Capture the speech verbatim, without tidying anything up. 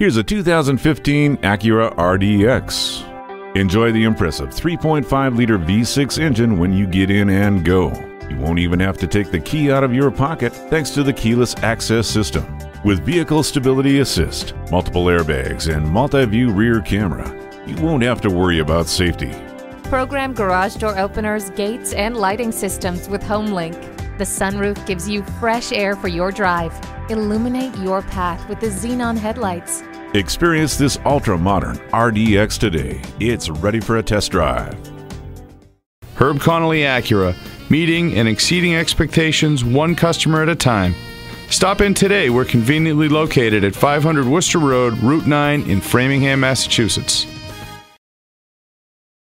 Here's a two thousand fifteen Acura R D X. Enjoy the impressive three point five liter V six engine when you get in and go. You won't even have to take the key out of your pocket thanks to the keyless access system. With vehicle stability assist, multiple airbags, and multi-view rear camera, you won't have to worry about safety. Program garage door openers, gates, and lighting systems with HomeLink. The sunroof gives you fresh air for your drive. Illuminate your path with the xenon headlights. Experience this ultra-modern R D X today. It's ready for a test drive. Herb Connolly Acura, meeting and exceeding expectations one customer at a time. Stop in today. We're conveniently located at five hundred Worcester Road, Route nine in Framingham, Massachusetts.